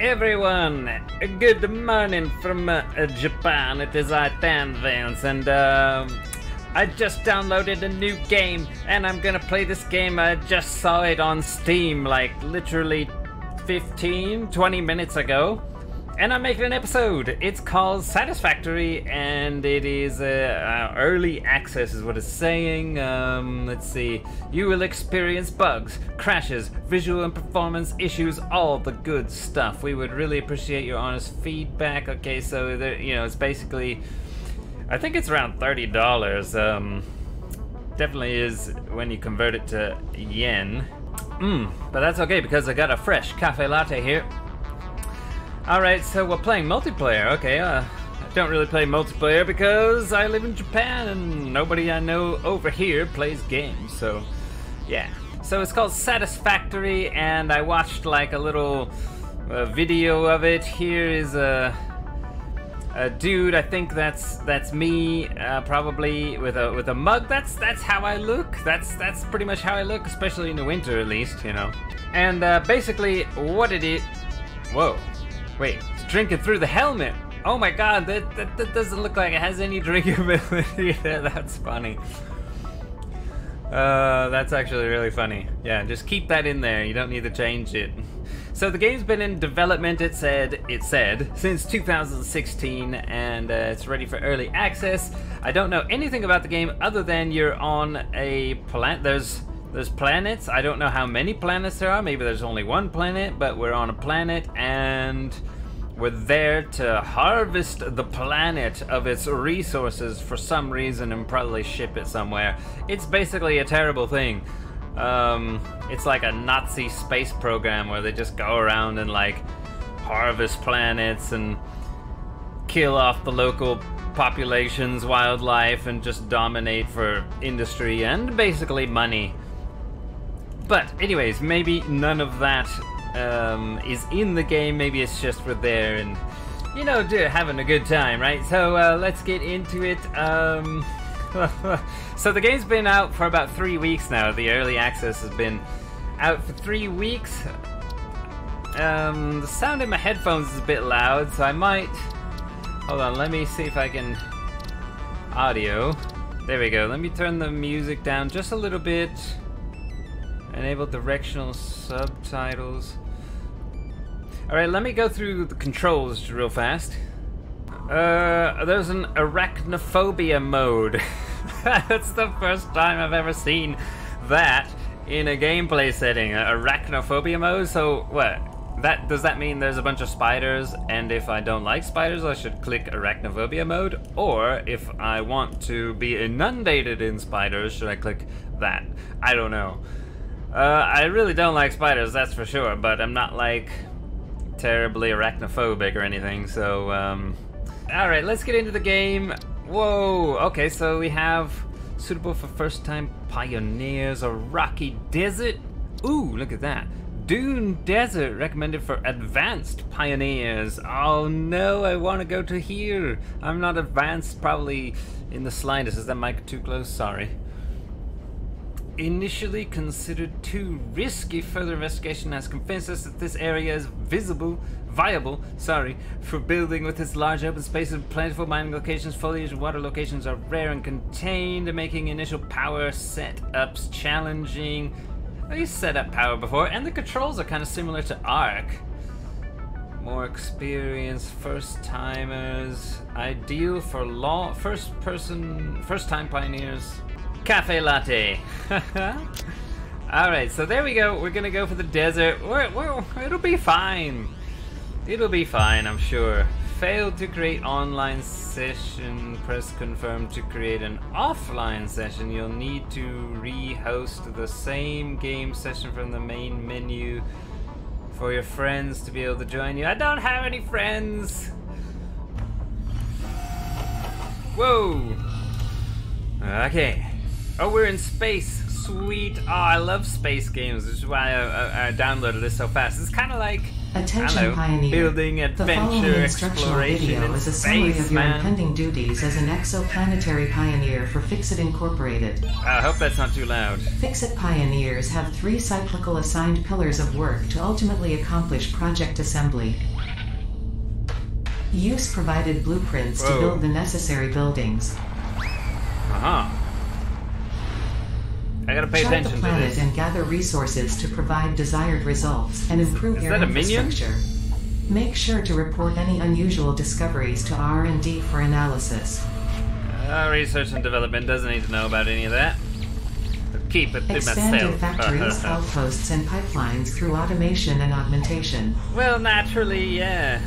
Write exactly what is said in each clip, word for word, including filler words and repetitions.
everyone! Good morning from uh, Japan. It is I, Tenvince, and uh, I just downloaded a new game, and I'm gonna play this game. I just saw it on Steam, like literally fifteen, twenty minutes ago, and I'm making an episode. It's called Satisfactory, and it is uh, uh, early access is what it's saying. Um, let's see. You will experience bugs, crashes, visual and performance issues, all the good stuff. We would really appreciate your honest feedback. Okay, so there, you know, it's basically, I think it's around thirty dollars. Um, definitely is when you convert it to yen. Mmm, but that's okay because I got a fresh cafe latte here. Alright, so we're playing multiplayer. Okay, uh, I don't really play multiplayer because I live in Japan and nobody I know over here plays games, so yeah. So it's called Satisfactory, and I watched like a little uh, video of it. Here is a, a dude, I think that's that's me, uh, probably with a with a mug. That's that's how I look. That's that's pretty much how I look, especially in the winter at least, you know. And uh, basically what it is, whoa. Wait, it's drinking through the helmet! Oh my god, that, that, that doesn't look like it has any drinkability there, that's funny. Uh, that's actually really funny. Yeah, just keep that in there, you don't need to change it. So the game's been in development, it said, it said, since two thousand sixteen, and uh, it's ready for early access. I don't know anything about the game other than you're on a planet. There's There's planets. I don't know how many planets there are. Maybe there's only one planet, but we're on a planet and we're there to harvest the planet of its resources for some reason and probably ship it somewhere. It's basically a terrible thing. Um, it's like a Nazi space program where they just go around and like harvest planets and kill off the local populations, wildlife, and just dominate for industry and basically money. But anyways, maybe none of that um, is in the game. Maybe it's just we're there and, you know, having a good time, right? So uh, let's get into it. Um, so the game's been out for about three weeks now. The early access has been out for three weeks. Um, the sound in my headphones is a bit loud, so I might... Hold on, let me see if I can... Audio. There we go. Let me turn the music down just a little bit. Enable directional subtitles. Alright, let me go through the controls real fast. Uh, there's an arachnophobia mode. That's the first time I've ever seen that in a gameplay setting. Arachnophobia mode? So, what? That does that mean there's a bunch of spiders, and if I don't like spiders, I should click arachnophobia mode? Or if I want to be inundated in spiders, should I click that? I don't know. Uh, I really don't like spiders, that's for sure, but I'm not, like, terribly arachnophobic or anything, so, um... Alright, let's get into the game. Whoa! Okay, so we have suitable for first-time pioneers, a rocky desert. Ooh, look at that. Dune Desert, recommended for advanced pioneers. Oh no, I want to go to here. I'm not advanced, probably in the slightest. Is that mic too close? Sorry. Initially considered too risky, further investigation has convinced us that this area is visible, viable, sorry, for building with its large open spaces, plentiful mining locations, foliage and water locations are rare and contained, making initial power setups challenging. I used set up power before, and the controls are kind of similar to Ark. More experience, first-timers, ideal for law, first-person, first-time pioneers. Cafe latte. All right, so there we go. We're gonna go for the desert. We're, we're, it'll be fine. It'll be fine, I'm sure. Failed to create online session. Press confirm to create an offline session. You'll need to rehost the same game session from the main menu for your friends to be able to join you. I don't have any friends. Whoa. Okay. Oh, we're in space. Sweet. Oh, I love space games, which is why I, I, I downloaded this so fast. It's kind of like Attention Hello. Pioneer. Building adventure exploration video is a summary space, of your man. impending duties as an exoplanetary pioneer for Fixit Incorporated. I hope that's not too loud. Fixit pioneers have three cyclical assigned pillars of work to ultimately accomplish project assembly. Use provided blueprints Whoa. to build the necessary buildings. Uh-huh. I gotta pay Check attention the planet to this. and gather resources to provide desired results and improve your infrastructure. Minion? Make sure to report any unusual discoveries to R and D for analysis. Uh, research and development doesn't need to know about any of that. But keep it to myself. Expanded factories, outposts, and pipelines through automation and augmentation. Well, naturally, yeah.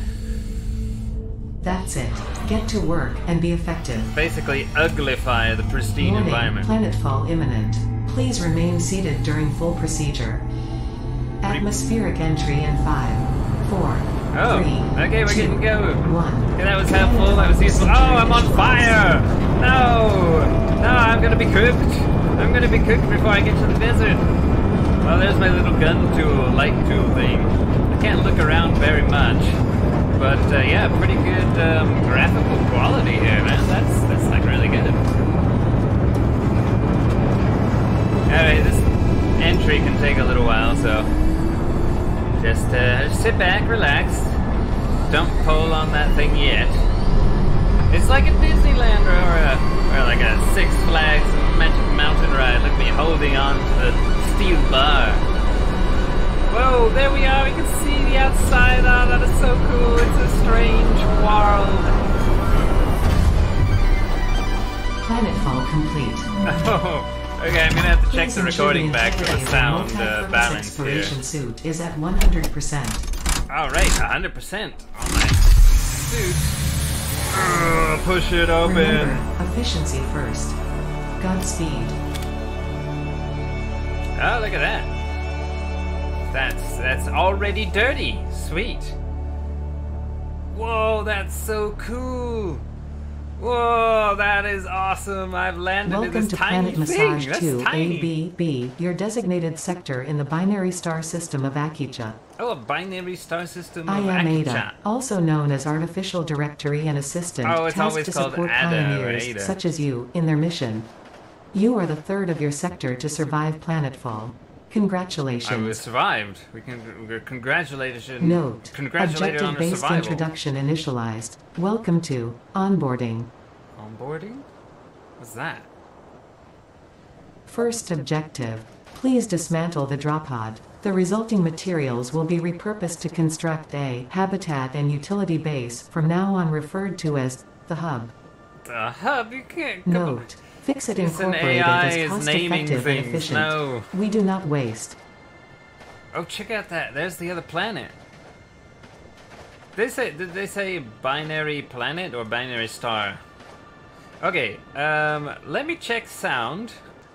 That's it. Get to work and be effective. Basically, uglify the pristine Warning, environment. Planetfall imminent. Please remain seated during full procedure. Atmospheric entry in five, four, oh, three, okay, we're two, getting going. one. Okay, that was helpful. That was useful. Oh, I'm on fire! No, no, I'm gonna be cooked. I'm gonna be cooked before I get to the desert. Well, there's my little gun tool, light tool thing. I can't look around very much, but uh, yeah, pretty good um, graphical quality here, man. That's that's like really good. Alright, this entry can take a little while, so just uh, sit back, relax, don't pull on that thing yet. It's like a Disneyland or, a, or like a Six Flags Magic Mountain ride. Look at me holding on to the steel bar. Whoa, there we are, we can see the outside. Oh, that is so cool, it's a strange world. Planetfall complete. Oh. Okay, I'm gonna have to check the recording back for the sound uh, balance here. Suit is at one hundred percent. All right, one hundred percent on my suit. Ugh, push it open. Remember, efficiency first. Godspeed. Oh, look at that. That's that's already dirty. Sweet. Whoa, that's so cool. Whoa, that is awesome! I've landed Welcome in this tiny Welcome to Planet Massage thing. two, A B B, your designated sector in the binary star system of Akicha. Oh, a binary star system of Akicha. I am Ada, also known as Artificial Directory and Assistant, oh, it's tasked to support Ada pioneers Ada. such as you in their mission. You are the third of your sector to survive Planetfall. Congratulations. Oh, we survived. We can we're congratulations. Note. Congratulations on the survival. Objective-based introduction initialized. Welcome to onboarding. Onboarding? What's that? First objective. Please dismantle the drop pod. The resulting materials will be repurposed to construct a habitat and utility base, from now on referred to as the hub. The hub? You can't go. Note. Fixit Incorporated is cost-effective and efficient. No. We do not waste. Oh, check out that. There's the other planet. They say, did they say binary planet or binary star? Okay, um, let me check sound.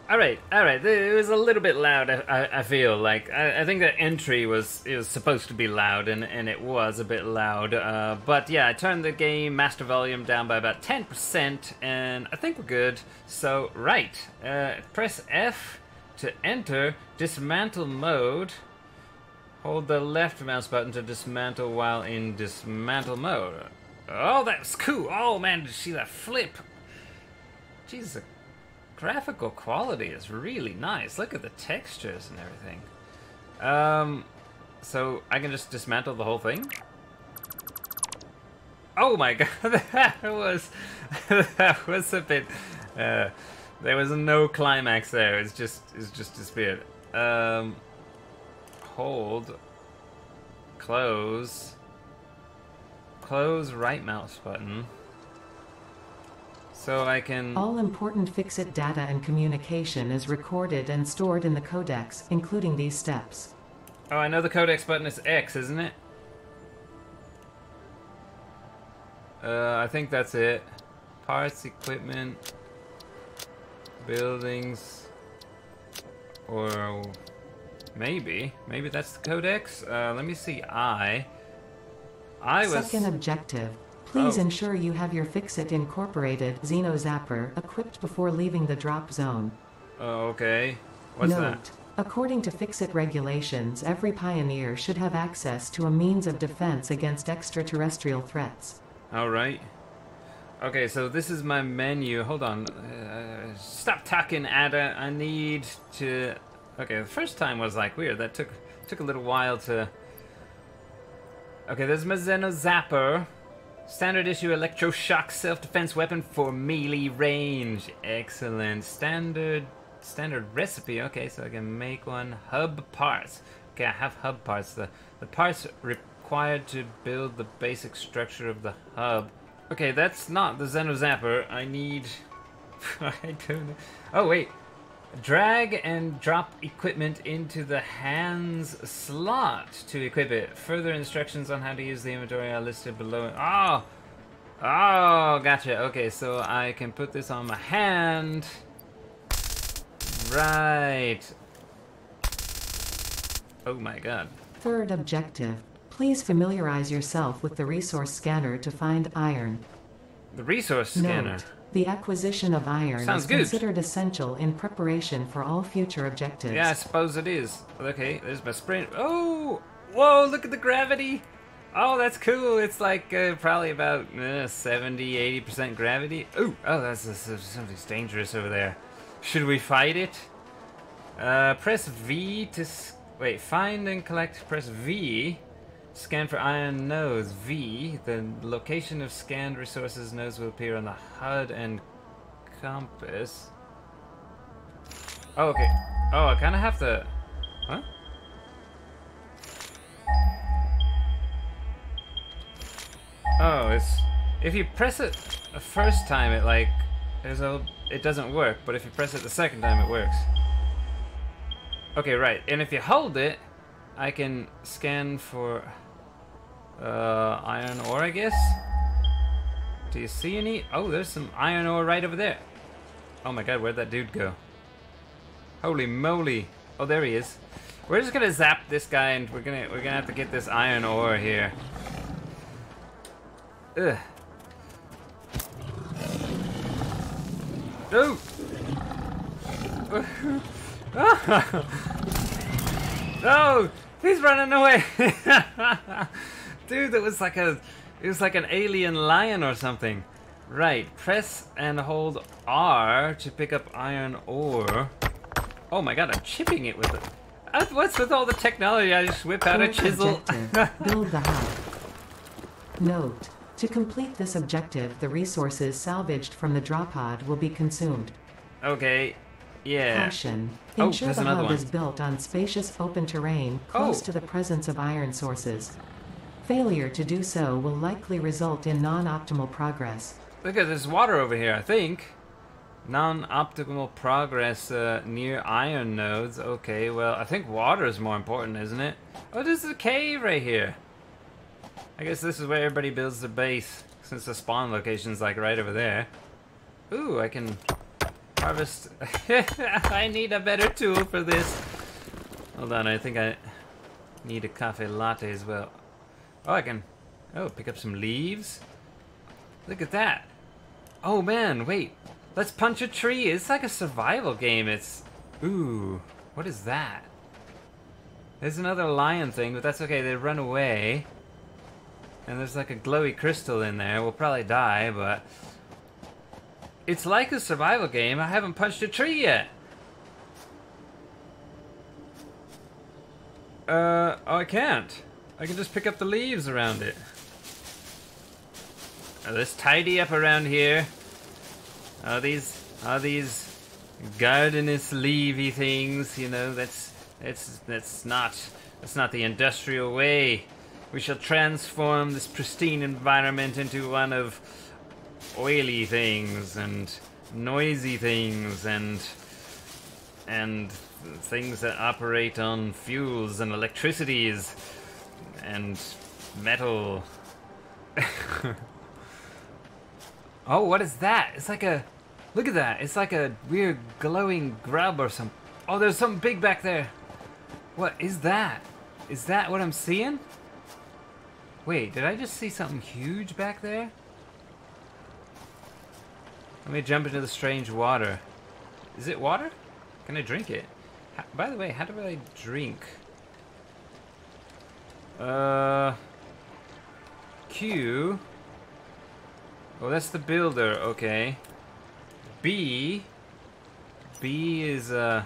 All right, all right. It was a little bit loud. I, I, I feel like I, I think that entry was it was supposed to be loud, and and it was a bit loud. Uh, but yeah, I turned the game master volume down by about ten percent, and I think we're good. So right, uh, press F to enter dismantle mode. Hold the left mouse button to dismantle while in dismantle mode. Oh, that's cool. Oh man, did you see that flip? Jesus. Graphical quality is really nice. Look at the textures and everything. Um, so I can just dismantle the whole thing? Oh my god, that was that was a bit. Uh, there was no climax there. It's just it's just disappeared. Um, hold, close, close right mouse button. So I can... All important Fixit data and communication is recorded and stored in the codex, including these steps. Oh, I know the codex button is X, isn't it? Uh, I think that's it. Parts, equipment, buildings, or maybe, maybe that's the codex? Uh, let me see, I... I was... Second objective. Please oh. ensure you have your Fixit Incorporated Zeno Zapper equipped before leaving the drop zone. Oh, okay. What's Note, that? According to Fixit regulations, every pioneer should have access to a means of defense against extraterrestrial threats. Alright. Okay, so this is my menu. Hold on. Uh, stop talking, Ada. I need to... Okay, the first time was like weird. That took took a little while to... Okay, there's my Zeno Zapper. Standard issue electroshock self-defense weapon for melee range. Excellent. Standard... Standard recipe. Okay, so I can make one. Hub parts. Okay, I have hub parts. The the parts required to build the basic structure of the hub. Okay, that's not the Zeno Zapper. I need. I don't know. Oh wait, drag and drop equipment into the hands slot to equip it. Further instructions on how to use the inventory are listed below. Oh, oh, gotcha. Okay, so I can put this on my hand. Right. Oh my god. Third objective. Please familiarize yourself with the resource scanner to find iron. The resource scanner? Note, the acquisition of iron Sounds is good. considered essential in preparation for all future objectives. Yeah, I suppose it is. Okay, there's my sprint. Oh! Whoa, look at the gravity! Oh, that's cool. It's like uh, probably about uh, seventy, eighty percent gravity. Ooh, oh, that's, that's, that's something's dangerous over there. Should we fight it? Uh, press V to... S wait, find and collect. Press V. Scan for iron nodes. V. The location of scanned resources nodes will appear on the H U D and compass. Oh, okay. Oh, I kind of have to... Huh? Oh, it's... If you press it the first time, it like... There's a... It doesn't work, but if you press it the second time, it works. Okay, right. And if you hold it, I can scan for uh, iron ore, I guess. Do you see any? Oh, there's some iron ore right over there. Oh my god, where'd that dude go? Holy moly! Oh, there he is. We're just gonna zap this guy, and we're gonna we're gonna have to get this iron ore here. Ugh. No! No! He's running away! Dude, that was like a... It was like an alien lion or something. Right, press and hold R to pick up iron ore. Oh my god, I'm chipping it with it. What's with all the technology? I just whip out a chisel. Build the house. Note. To complete this objective, the resources salvaged from the drop pod will be consumed. Okay, yeah. Caution. Ensure oh, the hub one. is built on spacious open terrain close oh. to the presence of iron sources. Failure to do so will likely result in non-optimal progress. Look at this water over here, I think. Non-optimal progress uh, near iron nodes. Okay, well, I think water is more important, isn't it? Oh, this is a cave right here. I guess this is where everybody builds their base, since the spawn location's like right over there. Ooh, I can harvest... I need a better tool for this. Hold on, I think I need a cafe latte as well. Oh, I can... Oh, pick up some leaves. Look at that. Oh man, wait. Let's punch a tree. It's like a survival game. It's... Ooh, what is that? There's another lion thing, but that's okay. They run away. And there's like a glowy crystal in there. We'll probably die, but... It's like a survival game. I haven't punched a tree yet. Uh, oh, I can't. I can just pick up the leaves around it. Oh, let's tidy up around here. Are these... Are these... gardenous leafy things, you know, that's... That's, that's not... That's not the industrial way. We shall transform this pristine environment into one of oily things and noisy things and and things that operate on fuels and electricities and metal. Oh, what is that? It's like a... Look at that. It's like a weird glowing grub or some... Oh, there's something big back there. What is that? Is that what I'm seeing? Wait, did I just see something huge back there? Let me jump into the strange water. Is it water? Can I drink it? By the way, how do I drink? Uh, Q. Oh, that's the builder. Okay. B. B is uh.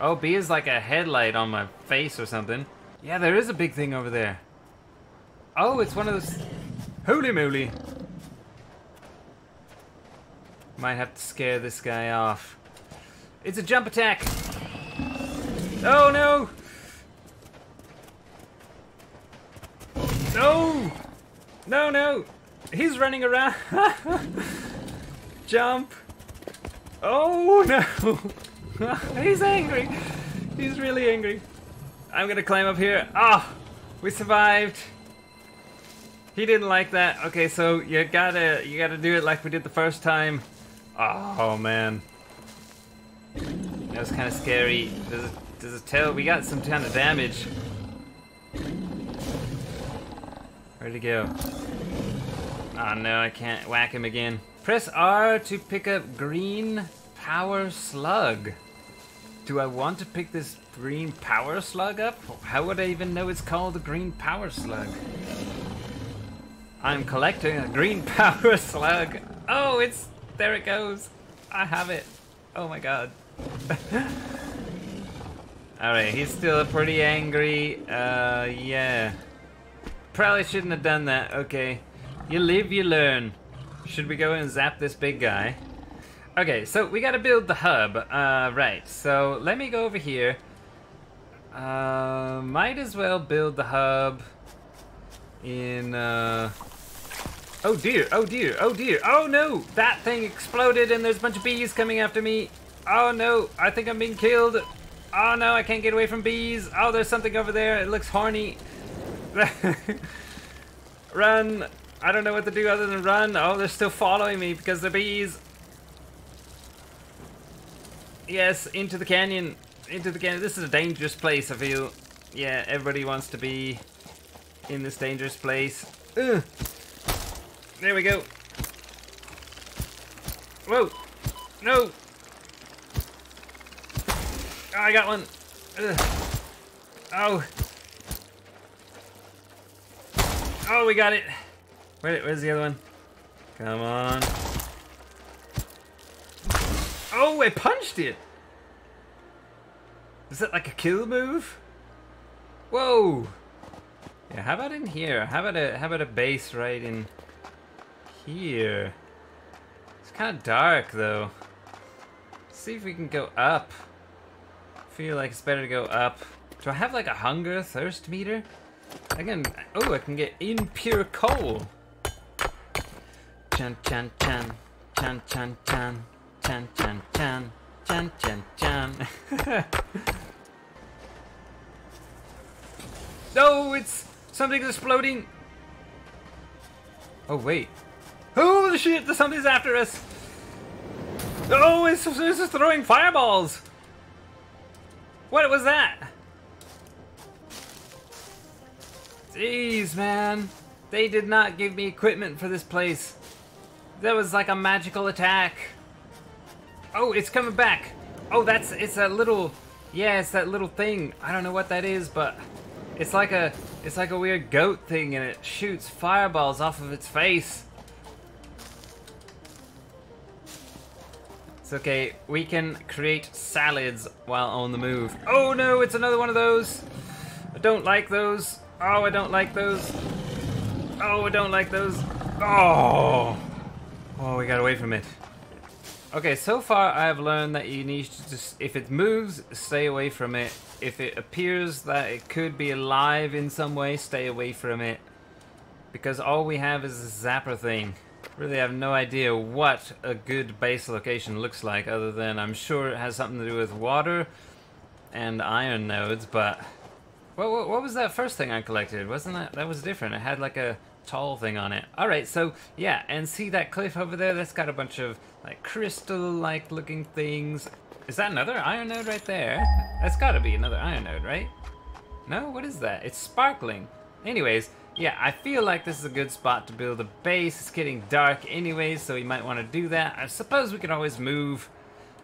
Oh, B is like a headlight on my face or something. Yeah, there is a big thing over there. Oh, it's one of those. Holy moly! Might have to scare this guy off. It's a jump attack! Oh no! No! No, no! He's running around! Jump! Oh no! He's angry! He's really angry. I'm gonna climb up here. Ah! Oh, we survived! He didn't like that. Okay, so you gotta you gotta do it like we did the first time. Oh, oh man. That was kind of scary. Does it, does it tell? We got some kind of damage. Where'd he go? Oh no, I can't whack him again. Press R to pick up green power slug. Do I want to pick this green power slug up? How would I even know it's called the green power slug? I'm collecting a green power slug. Oh, it's... there it goes. I have it. Oh my god. Alright, he's still pretty angry. Uh, yeah. Probably shouldn't have done that. Okay. You live, you learn. Should we go and zap this big guy? Okay, so we gotta build the hub. Uh, right. So, let me go over here. Uh, might as well build the hub in, uh... oh dear, oh dear, oh dear, oh no! That thing exploded and there's a bunch of bees coming after me. Oh no, I think I'm being killed. Oh no, I can't get away from bees. Oh, there's something over there, it looks horny. Run! I don't know what to do other than run. Oh, they're still following me because they're bees. Yes, into the canyon. Into the canyon. This is a dangerous place, I feel. Yeah, everybody wants to be in this dangerous place. Ugh. There we go. Whoa. No. Oh, I got one. Ugh. Oh. Oh, we got it. Wait, where's the other one? Come on. Oh, I punched it. Is that like a kill move? Whoa. Yeah, how about in here? How about a how about a base right in here? It's kind of dark though. Let's see if we can go up. I feel like it's better to go up. Do I have like a hunger thirst meter? I can. Oh, I can get impure coal. Chan chan chan chan chan chan chan chan chan chan chan chan. No, it's something exploding. Oh wait! Oh shit! Somebody's after us! Oh, it's, it's just throwing fireballs! What was that? Jeez, man! They did not give me equipment for this place. That was like a magical attack. Oh, it's coming back! Oh, that's it's that little, yeah, it's that little thing. I don't know what that is, but it's like a. It's like a weird goat thing and it shoots fireballs off of its face. It's okay, we can create salads while on the move. Oh no, it's another one of those. I don't like those. Oh, I don't like those. Oh, I don't like those. Oh, oh, we got away from it. Okay, so far I've learned that you need to just, if it moves, stay away from it. If it appears that it could be alive in some way, stay away from it. Because all we have is this zapper thing. Really have no idea what a good base location looks like, other than I'm sure it has something to do with water and iron nodes, but... What, what, what was that first thing I collected? Wasn't that, that was different. It had like a tall thing on it. Alright, so yeah, and see that cliff over there? That's got a bunch of... like crystal-like looking things. Is that another iron node right there? That's gotta be another iron node, right? No? What is that? It's sparkling. Anyways, yeah, I feel like this is a good spot to build a base. It's getting dark anyways, so we might want to do that. I suppose we can always move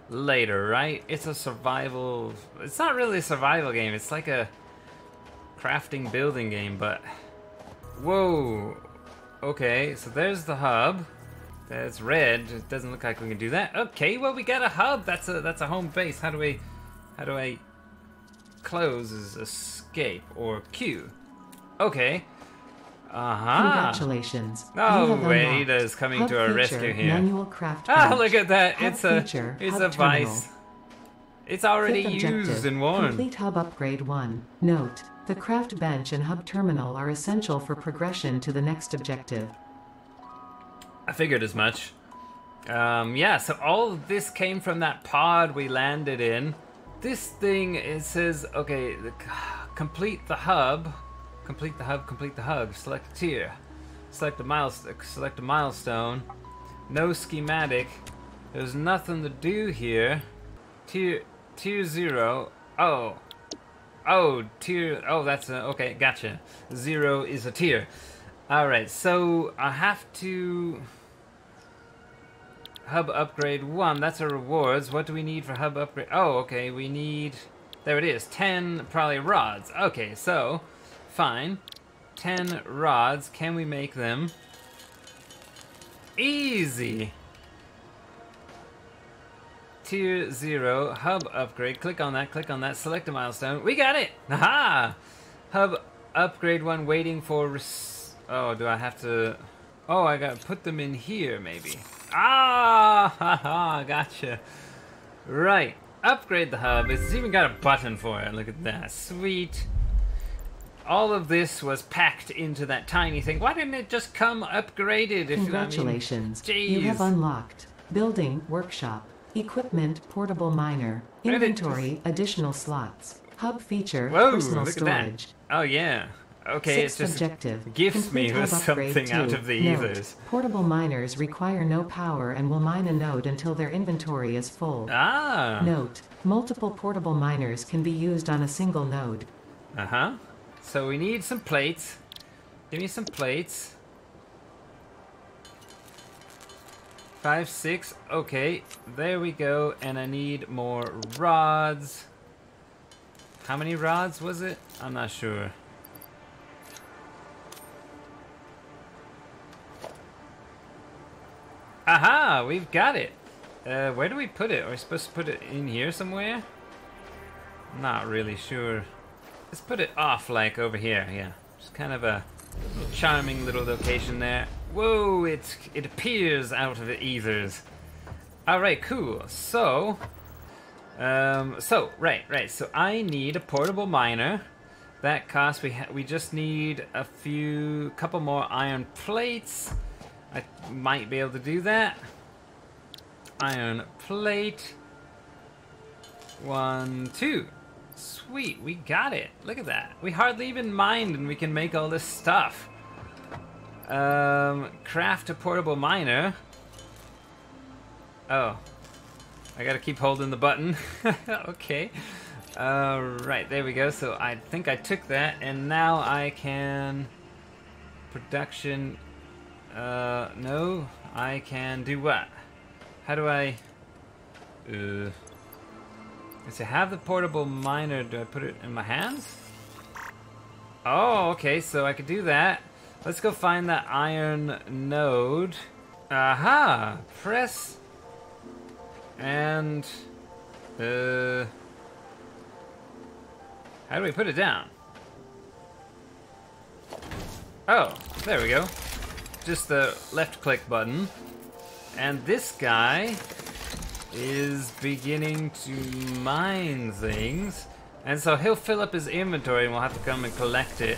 later, right? It's a survival... It's not really a survival game. It's like a crafting building game, but... Whoa! Okay, so there's the hub. That's red. It doesn't look like we can do that. Okay, well, we got a hub. That's a that's a home base. How do I... How do I... Close is escape or Q. Okay. Uh-huh. Congratulations. Oh, Ada is coming hub to our feature, rescue here. Ah, look at that. Hub it's feature, a it's a vice. It's already used and worn. Complete hub upgrade one. Note, the craft bench and hub terminal are essential for progression to the next objective. I figured as much. Um, yeah, so all of this came from that pod we landed in. This thing, it says, okay, the, complete the hub, complete the hub, complete the hub, select a tier, select a, mile, select a milestone, no schematic, there's nothing to do here, tier, tier zero, oh, oh, tier, oh, that's, a, okay, gotcha, zero is a tier. Alright, so I have to... Hub upgrade one, that's our rewards. What do we need for hub upgrade? Oh, okay, we need... There it is, ten probably rods. Okay, so, fine. ten rods, can we make them? Easy! Tier zero, hub upgrade. Click on that, click on that, select a milestone. We got it! Aha! Hub upgrade one, waiting for... Res oh, do I have to... Oh, I gotta put them in here, maybe. Ah, haha, gotcha. Right, upgrade the hub. It's even got a button for it. Look at that, sweet. All of this was packed into that tiny thing. Why didn't it just come upgraded? If Congratulations, you, know I mean? you have unlocked building, workshop, equipment, portable miner, inventory, additional slots, hub feature, Whoa, personal storage. That. Oh yeah. Okay, Sixth it's just objective. gifts Complete me with something two. out of the note, ethers. Portable miners require no power and will mine a node until their inventory is full. Ah! Note, multiple portable miners can be used on a single node. Uh-huh. So we need some plates. Give me some plates. Five, six. Okay, there we go. And I need more rods. How many rods was it? I'm not sure. Aha! We've got it! Uh, where do we put it? Are we supposed to put it in here somewhere? Not really sure. Let's put it off, like, over here, yeah. Just kind of a charming little location there. Whoa! It, it appears out of the ethers. Alright, cool. So... Um, so, right, right. So I need a portable miner. That costs... We, ha we just need a few... couple more iron plates. I might be able to do that. Iron plate. One, two. Sweet, we got it. Look at that. We hardly even mined and we can make all this stuff. Um, craft a portable miner. Oh. I gotta keep holding the button. Okay. Alright, there we go. So I think I took that and now I can... Production... Uh, no, I can do what? How do I... Uh, let's see, have the portable miner, do I put it in my hands? Oh, okay, so I could do that. Let's go find that iron node. Aha! Press... And... Uh... How do we put it down? Oh, there we go. Just the left click button, and this guy is beginning to mine things, and so he'll fill up his inventory and we'll have to come and collect it.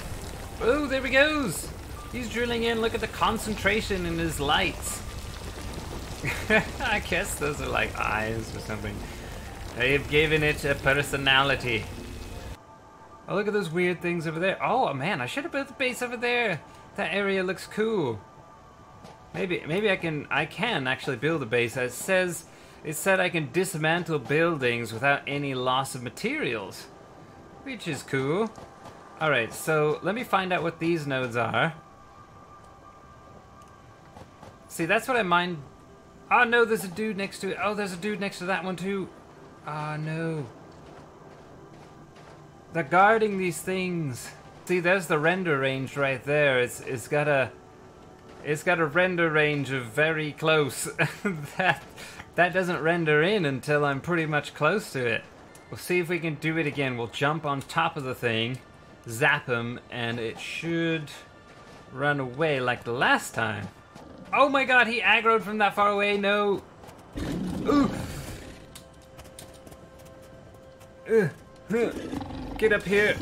Oh, there he goes! He's drilling in. Look at the concentration in his lights. I guess those are like eyes or something. They've given it a personality. Oh, look at those weird things over there. Oh man, I should have built the base over there. That area looks cool. Maybe, maybe I can, I can actually build a base. It says, it said I can dismantle buildings without any loss of materials, which is cool. All right, so let me find out what these nodes are. See, that's what I mined Oh no, there's a dude next to it. Oh, there's a dude next to that one too. Ah no. They're guarding these things. See, there's the render range right there. It's it's got a it's got a render range of very close. that that doesn't render in until I'm pretty much close to it. We'll see if we can do it again. We'll jump on top of the thing, zap him, and it should run away like the last time. Oh my god, he aggroed from that far away. No. Ooh. Uh, uh, get up here.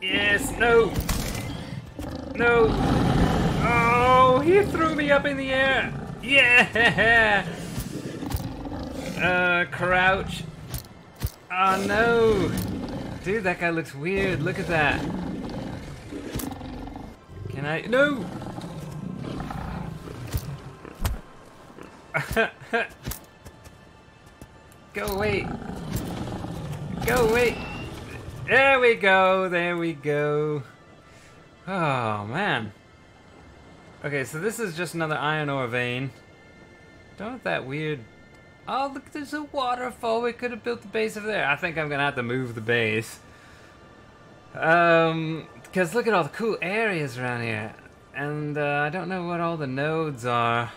Yes. No. No. Oh, he threw me up in the air. Yeah. Uh, crouch. Oh no. Dude, that guy looks weird. Look at that. Can I? No. Go away. Go away. There we go. There we go. Oh, man. Okay, so this is just another iron ore vein. Don't that weird... Oh, look, there's a waterfall. We could have built the base over there. I think I'm going to have to move the base. Um, because look at all the cool areas around here. And uh, I don't know what all the nodes are.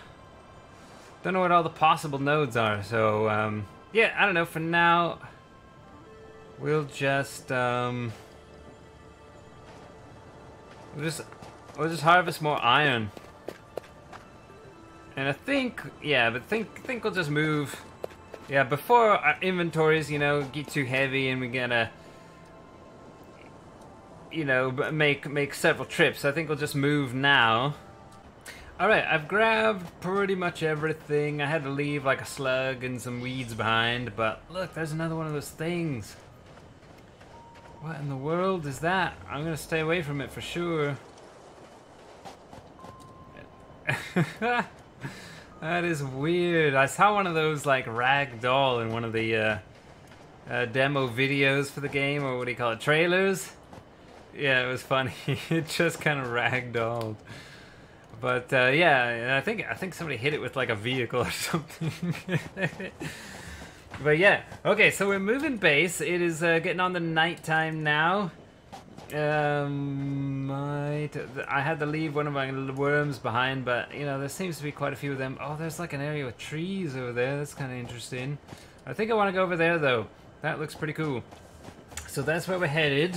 Don't know what all the possible nodes are, so, um, yeah, I don't know, for now, we'll just, um, we'll just, we'll just harvest more iron. And I think, yeah, but think, think we'll just move, yeah, before our inventories, you know, get too heavy and we gotta, you know, make, make several trips. I think we'll just move now. Alright, I've grabbed pretty much everything. I had to leave like a slug and some weeds behind, but look, there's another one of those things. What in the world is that? I'm gonna stay away from it for sure. That is weird. I saw one of those like ragdoll in one of the uh, uh, demo videos for the game, or what do you call it, trailers? Yeah, it was funny. It just kind of ragdolled. But uh, yeah, I think I think somebody hit it with like a vehicle or something. But yeah, okay, so we're moving base. It is uh, getting on the nighttime now. Um, I, I had to leave one of my worms behind, but you know there seems to be quite a few of them. Oh, there's like an area with trees over there. That's kind of interesting. I think I want to go over there though. That looks pretty cool. So that's where we're headed.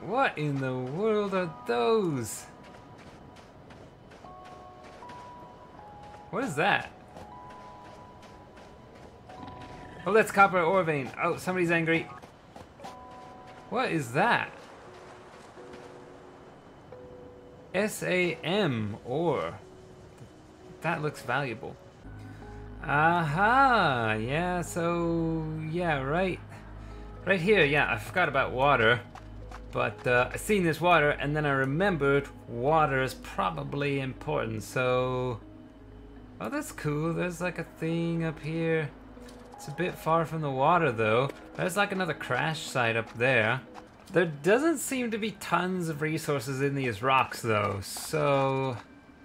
What in the world are those? What is that? Oh, that's copper ore vein. Oh, somebody's angry. What is that? S A M ore. That looks valuable. Aha! Yeah, so... Yeah, right... Right here, yeah, I forgot about water. But uh, I seen this water, and then I remembered water is probably important, so... Oh, that's cool. There's like a thing up here. It's a bit far from the water, though. There's like another crash site up there. There doesn't seem to be tons of resources in these rocks, though. So,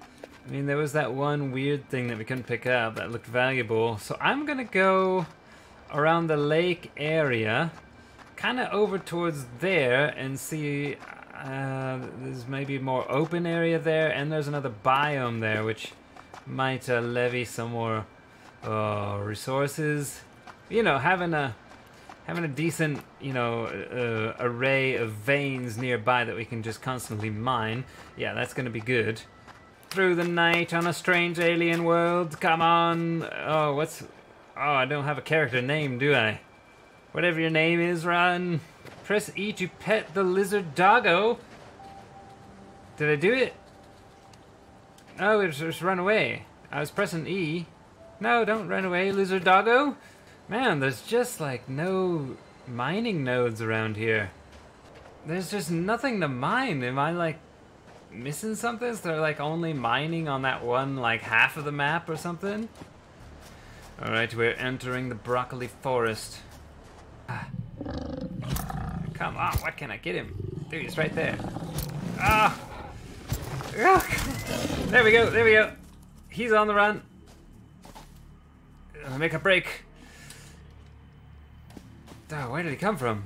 I mean, there was that one weird thing that we couldn't pick up that looked valuable. So I'm gonna go around the lake area, kind of over towards there, and see. Uh, there's maybe more open area there, and there's another biome there, which. Might uh, levy some more uh, resources. You know, having a having a decent, you know, uh, array of veins nearby that we can just constantly mine. Yeah, that's gonna be good. Through the night on a strange alien world. Come on. Oh, what's? Oh, I don't have a character name, do I? Whatever your name is, run. Press E to pet the lizard doggo. Did I do it? Oh, it's just run away. I was pressing E. No, don't run away, lizard doggo. Man, there's just like no mining nodes around here. There's just nothing to mine. Am I like missing something? Is there like only mining on that one like half of the map or something? Alright, we're entering the broccoli forest. Ah. Come on, why can't I get him? Dude, he's right there. Ah! There we go, there we go. He's on the run. uh, make a break. Oh, where did he come from?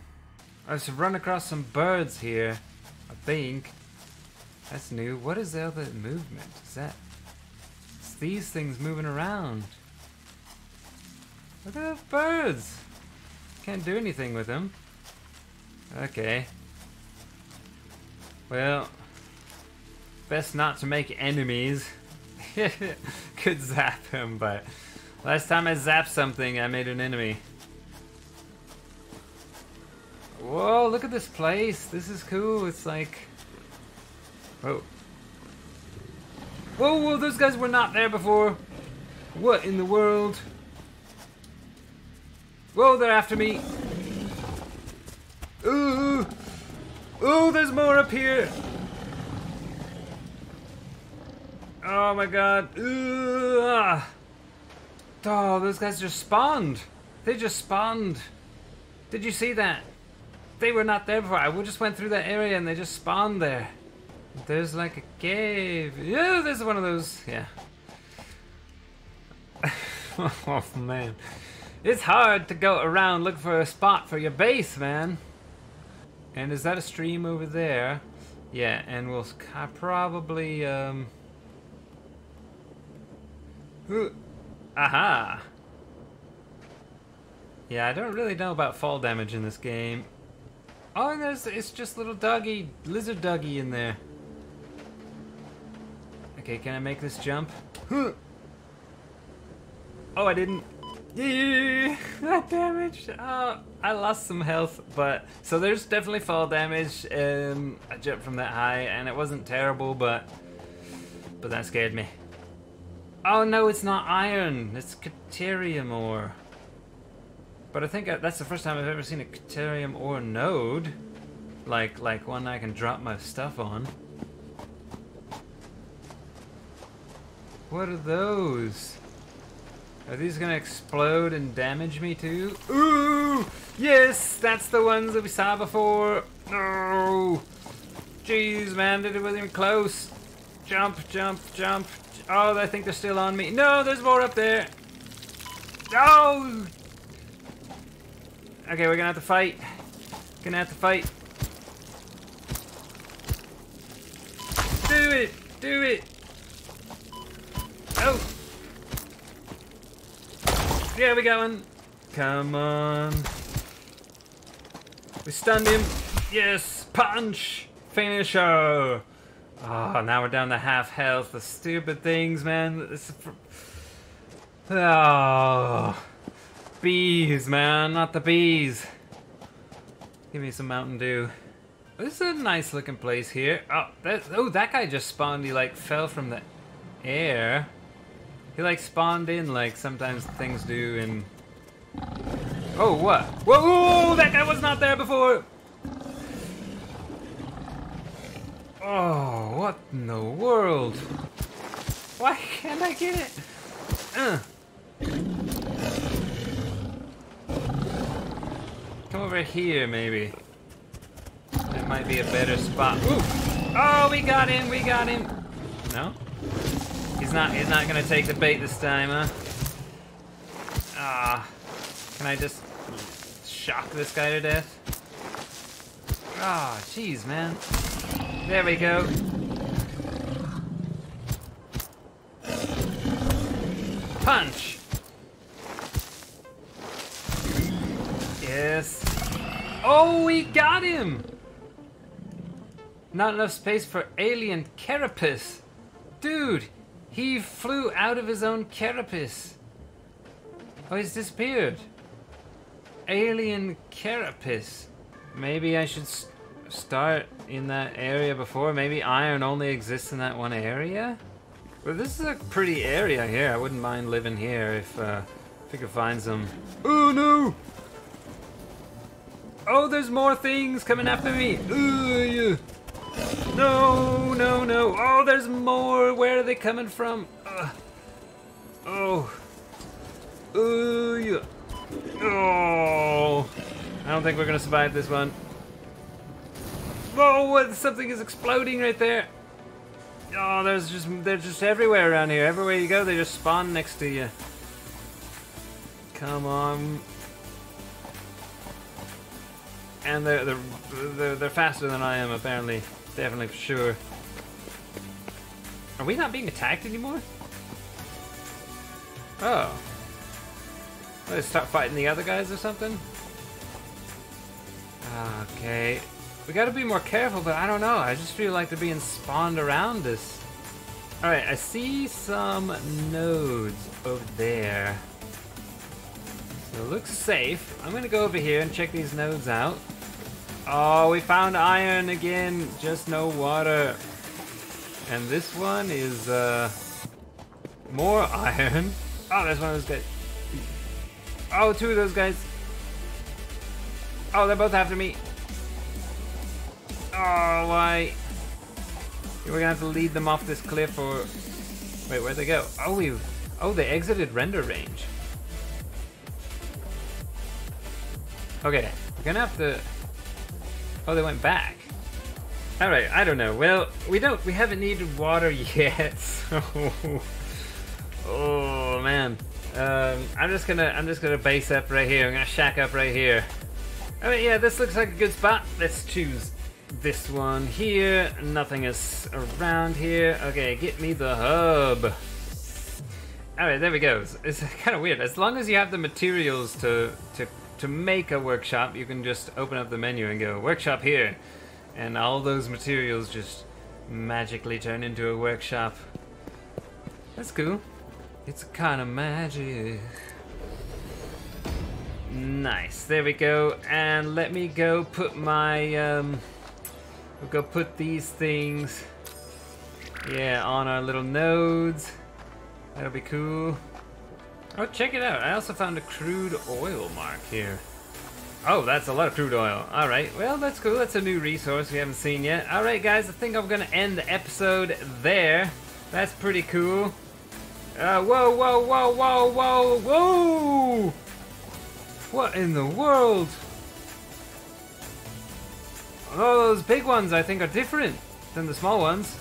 I've run across some birds here, I think. That's new. What is the other movement? Is that... It's these things moving around. Look at those birds! Can't do anything with them. Okay. Well... Best not to make enemies. Could zap him, but... Last time I zapped something, I made an enemy. Whoa, look at this place. This is cool. It's like... Whoa. Whoa, whoa, those guys were not there before. What in the world? Whoa, they're after me. Ooh. Ooh, there's more up here. Oh my god. Ooh. Ah. Oh, those guys just spawned. They just spawned. Did you see that? They were not there before. I just went through that area and they just spawned there. There's like a cave. Yeah, there's one of those. Yeah. Oh, man. It's hard to go around looking for a spot for your base, man. And is that a stream over there? Yeah, and we'll probably... Um... Aha! Yeah, I don't really know about fall damage in this game. Oh, and there's... It's just little doggy, lizard doggy in there. Okay, can I make this jump? Huh. Oh, I didn't. Yeah, that damage. Oh, I lost some health, but so there's definitely fall damage. Um, I jumped from that high, and it wasn't terrible, but but that scared me. Oh no, it's not iron. It's caterium ore. But I think that's the first time I've ever seen a caterium ore node, like like one I can drop my stuff on. What are those? Are these gonna explode and damage me too? Ooh! Yes! That's the ones that we saw before! No! Jeez, man, it wasn't even close! Jump, jump, jump! Oh, I think they're still on me. No, there's more up there! Oh! Okay, we're gonna have to fight. Gonna have to fight. Do it! Do it! Oh! Yeah, we got one. Come on. We stunned him. Yes! Punch! Finisher! Oh, now we're down to half health. The stupid things, man. It's... Oh. Bees, man. Not the bees. Give me some Mountain Dew. This is a nice looking place here. Oh, that, oh, that guy just spawned. He like fell from the air. He like spawned in like sometimes things do in... Oh, what? Whoa, that guy was not there before! Oh, what in the world? Why can't I get it? Uh. Come over here, maybe. That might be a better spot. Ooh. Oh, we got him, we got him! No? He's not, he's not gonna take the bait this time, huh? Ah, can I just shock this guy to death? Ah, oh, jeez, man. There we go. Punch! Yes. Oh, we got him! Not enough space for alien carapace. Dude! He flew out of his own carapace. Oh, he's disappeared. Alien carapace. Maybe I should st start in that area before. Maybe iron only exists in that one area? Well, this is a pretty area here. I wouldn't mind living here if, uh, if I could find some... Oh, no! Oh, there's more things coming after me! Ooh, yeah. No, no, no. Oh, there's more. Where are they coming from? Ugh. Oh. Ooh, yeah. Oh. I don't think we're going to survive this one. Whoa, what? Something is exploding right there. Oh, there's just, they're just everywhere around here. Everywhere you go, they just spawn next to you. Come on. And they're, they're, they're, they're faster than I am, apparently. Definitely, for sure. Are we not being attacked anymore? Oh. Let's start fighting the other guys or something? Okay. We gotta be more careful, but I don't know. I just feel like they're being spawned around us. Alright, I see some nodes over there. So it looks safe. I'm gonna go over here and check these nodes out. Oh, we found iron again. Just no water. And this one is, uh... more iron. Oh, there's one of those guys. Oh, two of those guys. Oh, they're both after me. Oh, why? We're gonna have to lead them off this cliff or... Wait, where'd they go? Oh, we... Oh, they exited render range. Okay, we're gonna have to... Oh, they went back. Alright, I don't know. Well, we don't... We haven't needed water yet, so... Oh, man. Um, I'm just gonna... I'm just gonna base up right here. I'm gonna shack up right here. Alright, yeah, this looks like a good spot. Let's choose this one here. Nothing is around here. Okay, get me the hub. Alright, there we go. It's kind of weird. As long as you have the materials to, to, to make a workshop, you can just open up the menu and go, workshop here. And all those materials just magically turn into a workshop. That's cool. It's kind of magic. Nice, there we go, and let me go put my, um, we'll go put these things, yeah, on our little nodes. That'll be cool. Oh, check it out, I also found a crude oil mark here. Oh, that's a lot of crude oil. Alright, well, that's cool, that's a new resource we haven't seen yet. Alright guys, I think I'm gonna end the episode there. That's pretty cool. Uh, whoa, whoa, whoa, whoa, whoa, whoa! What in the world? Oh, those big ones I think are different than the small ones.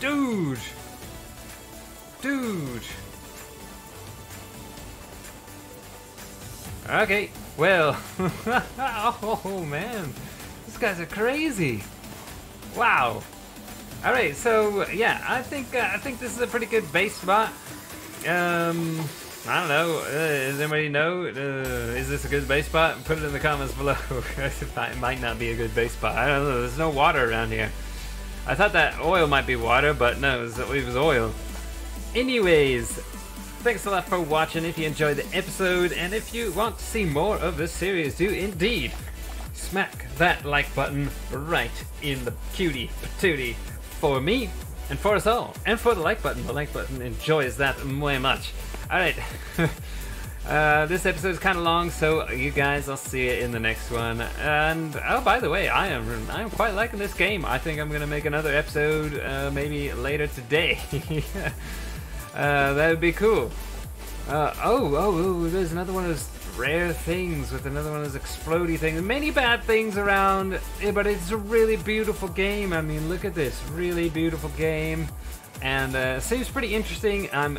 Dude! Dude! Okay, well. Oh man, these guys are crazy. Wow. Alright, so yeah, I think, uh, I think this is a pretty good base spot. Um... I don't know, uh, does anybody know, uh, is this a good base spot? Put it in the comments below, because it might not be a good base spot. I don't know, there's no water around here. I thought that oil might be water, but no, it was, it was oil. Anyways, thanks a lot for watching. If you enjoyed the episode, and if you want to see more of this series, do indeed smack that like button right in the cutie patootie for me, and for us all, and for the like button. The like button enjoys that way much. Alright, uh, this episode is kind of long, so you guys, I'll see you in the next one. And, oh, by the way, I am I am quite liking this game. I think I'm going to make another episode uh, maybe later today. uh, that would be cool. Uh, oh, oh, oh, there's another one of those rare things with another one of those explodey things. Many bad things around, but it's a really beautiful game. I mean, look at this, really beautiful game. And uh, seems pretty interesting. I'm...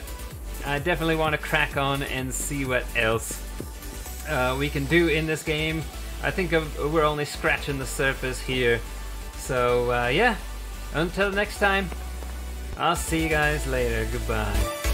I definitely want to crack on and see what else uh, we can do in this game. I think I've, we're only scratching the surface here. So uh, yeah, until next time, I'll see you guys later. Goodbye.